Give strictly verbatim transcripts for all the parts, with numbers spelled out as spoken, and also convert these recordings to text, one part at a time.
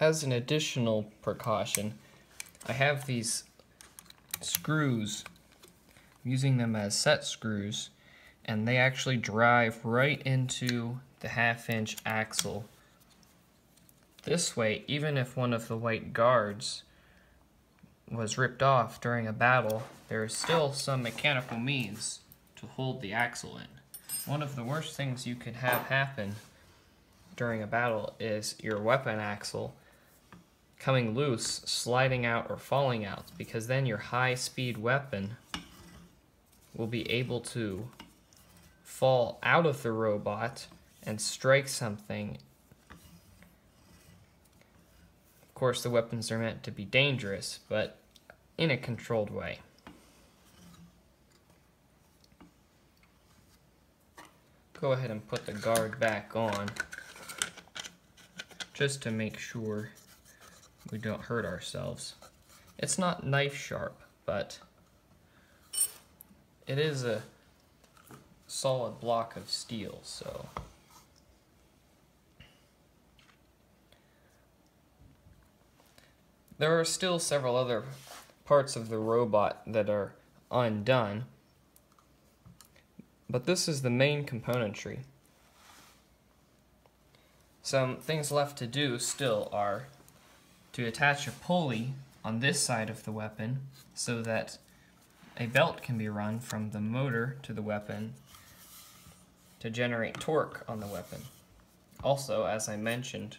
as an additional precaution, I have these screws. I'm using them as set screws, and they actually drive right into the half-inch axle. This way, even if one of the white guards was ripped off during a battle, there is still some mechanical means to hold the axle in. One of the worst things you could have happen during a battle is your weapon axle coming loose, sliding out, or falling out, because then your high-speed weapon will be able to fall out of the robot and strike something. Of course, the weapons are meant to be dangerous, but in a controlled way. Go ahead and put the guard back on, just to make sure we don't hurt ourselves. It's not knife sharp, but it is a solid block of steel, so. There are still several other parts of the robot that are undone, but this is the main componentry. Some things left to do still are to attach a pulley on this side of the weapon so that a belt can be run from the motor to the weapon to generate torque on the weapon. Also, as I mentioned,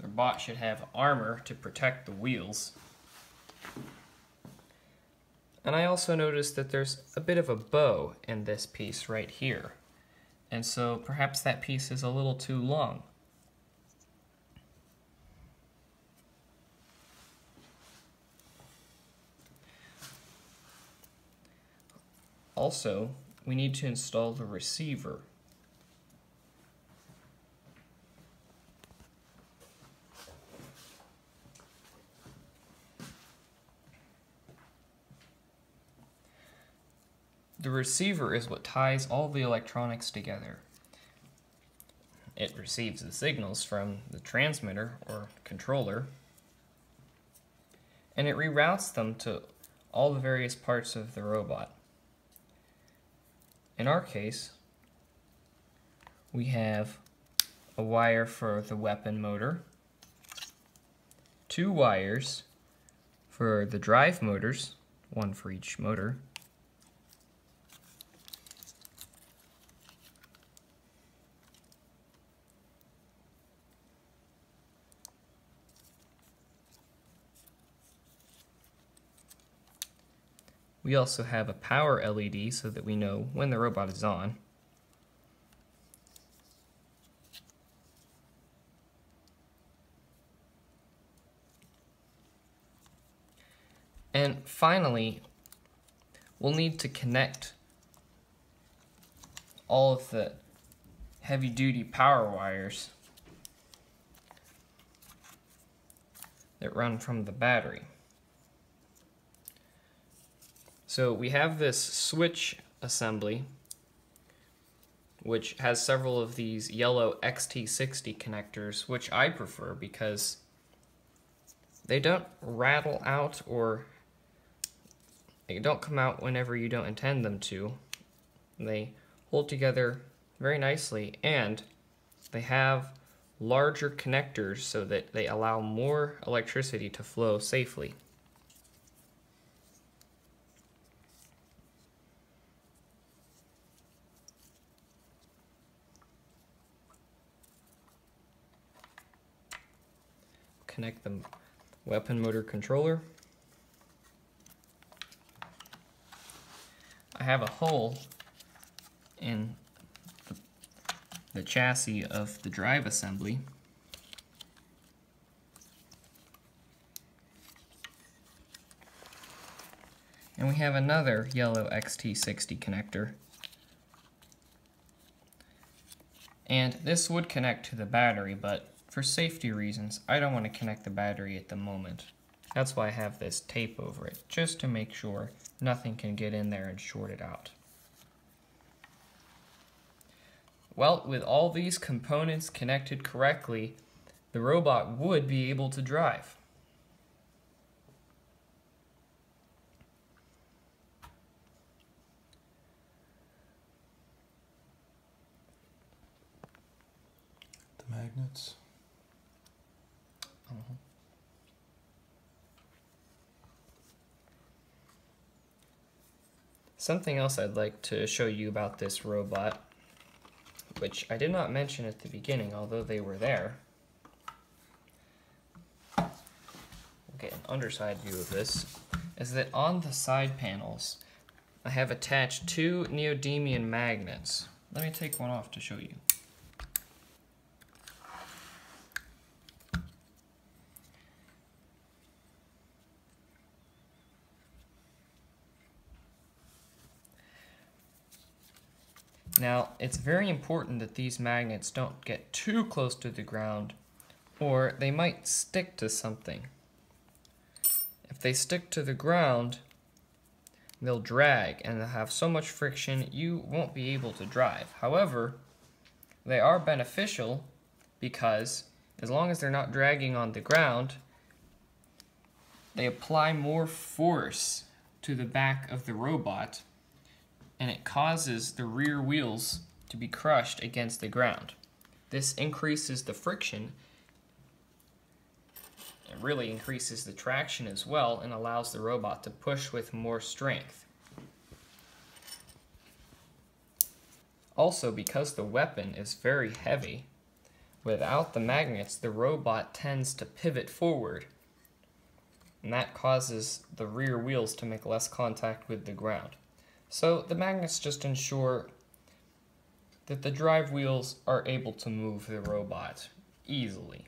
the bot should have armor to protect the wheels. And I also noticed that there's a bit of a bow in this piece right here, and so perhaps that piece is a little too long. Also, we need to install the receiver. The receiver is what ties all the electronics together. It receives the signals from the transmitter or controller, and it reroutes them to all the various parts of the robot. In our case, we have a wire for the weapon motor, two wires for the drive motors, one for each motor, we also have a power L E D so that we know when the robot is on. And finally, we'll need to connect all of the heavy-duty power wires that run from the battery. So we have this switch assembly, which has several of these yellow X T sixty connectors, which I prefer because they don't rattle out, or they don't come out whenever you don't intend them to. They hold together very nicely, and they have larger connectors so that they allow more electricity to flow safely. Connect the weapon motor controller. I have a hole in the, the chassis of the drive assembly. And we have another yellow X T sixty connector. And this would connect to the battery, but for safety reasons, I don't want to connect the battery at the moment. That's why I have this tape over it, just to make sure nothing can get in there and short it out. Well, with all these components connected correctly, the robot would be able to drive. The magnets. Uh-huh. Something else I'd like to show you about this robot, which I did not mention at the beginning, although they were there. We'll get an underside view of this, is that on the side panels, I have attached two neodymium magnets. Let me take one off to show you. Now, it's very important that these magnets don't get too close to the ground, or they might stick to something. If they stick to the ground, they'll drag and they'll have so much friction you won't be able to drive. However, they are beneficial because as long as they're not dragging on the ground, they apply more force to the back of the robot, and it causes the rear wheels to be crushed against the ground. This increases the friction. It really increases the traction as well and allows the robot to push with more strength. Also, because the weapon is very heavy, without the magnets, the robot tends to pivot forward, and that causes the rear wheels to make less contact with the ground. So the magnets just ensure that the drive wheels are able to move the robot easily.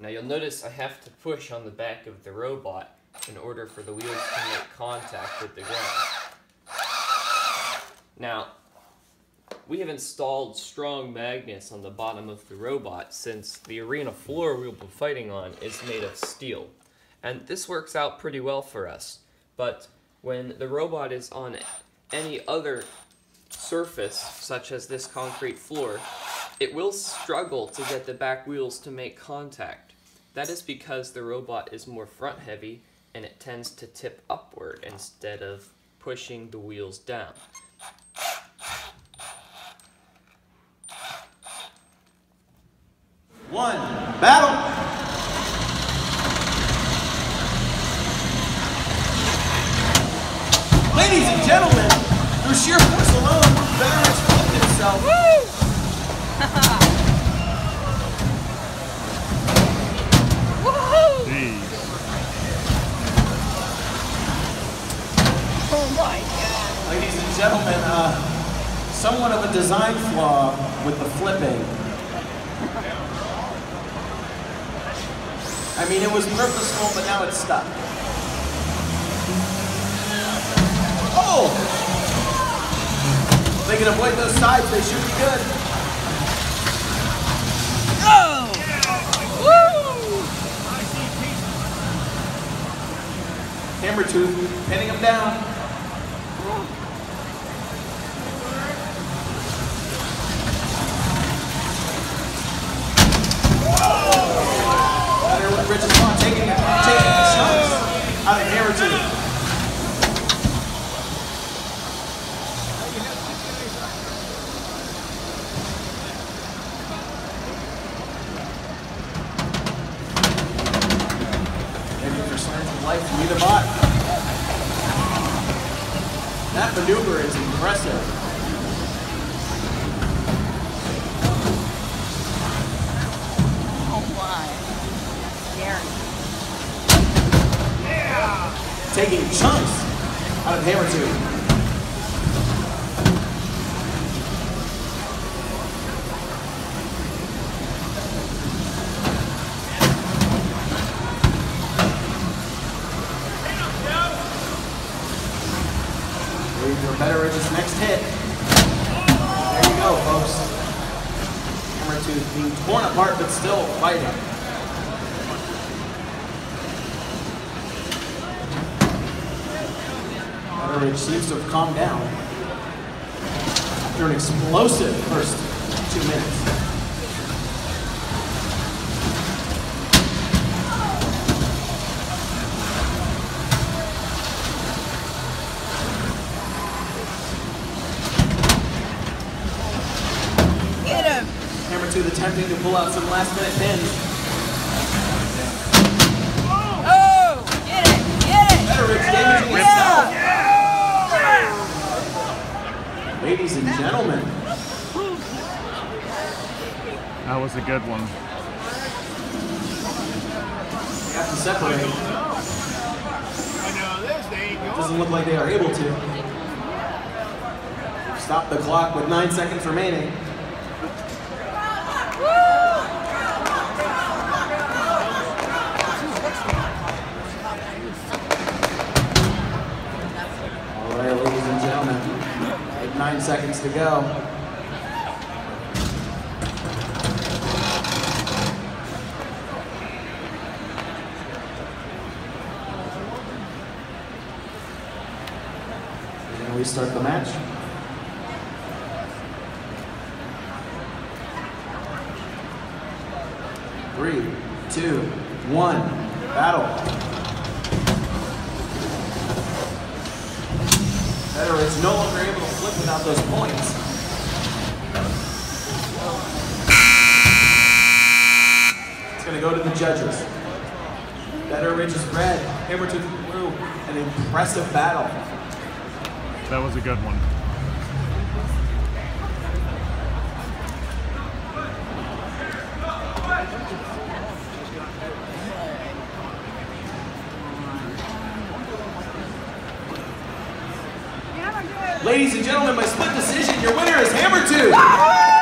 Now you'll notice I have to push on the back of the robot in order for the wheels to make contact with the ground. Now, we have installed strong magnets on the bottom of the robot since the arena floor we'll be fighting on is made of steel. And this works out pretty well for us, but when the robot is on any other surface, such as this concrete floor, it will struggle to get the back wheels to make contact. That is because the robot is more front heavy and it tends to tip upward instead of pushing the wheels down. One, battle! Ladies and gentlemen, through sheer force alone, the veteran has flipped himself. Woo! Ladies and gentlemen, uh, somewhat of a design flaw with the flipping. I mean, it was purposeful, but now it's stuck. Oh! If they can avoid those sides, they should be good. Oh! Woo! Hammer tooth, pinning them down. Oh! life we the bot. That maneuver is impressive. Taking chunks out of hammer two. Leave for better in this next hit. There you go, folks. Hammer two being torn apart but still fighting. Which seems to have calmed down after an explosive first two minutes. Get him! Hammer two attempting to pull out some last minute pins. Oh! Oh! Get it! Get it! Betteridge damaging himself! Yeah. Ladies and gentlemen. That was a good one. They have to separate. It doesn't look like they are able to. Stop the clock with nine seconds remaining. Nine seconds to go. We're gonna restart the match. Three, two, one, battle. Veterans no longer able to flip without those points. It's going to go to the judges. Veterans is red, hammer to blue. An impressive battle. That was a good one. Ladies and gentlemen, by split decision, your winner is Hammer two.